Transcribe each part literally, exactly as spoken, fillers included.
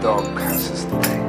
dog passes the day.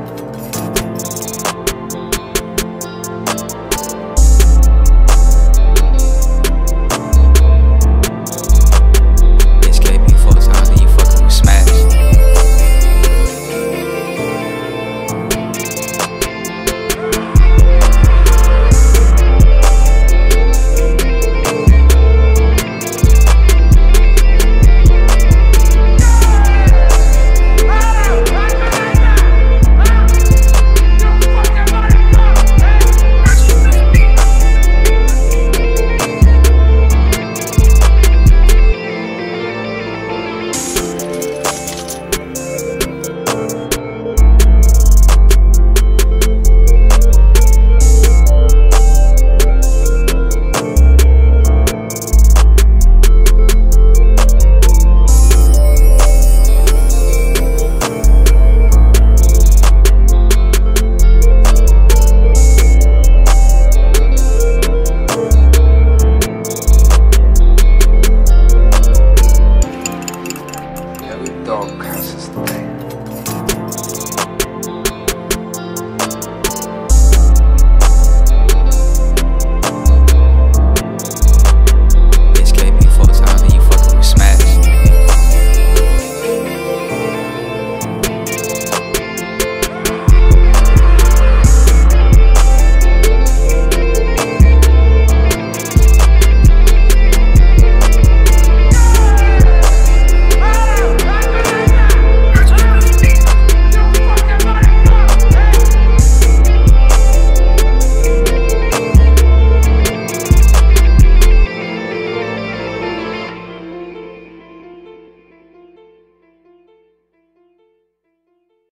Dog passes the day.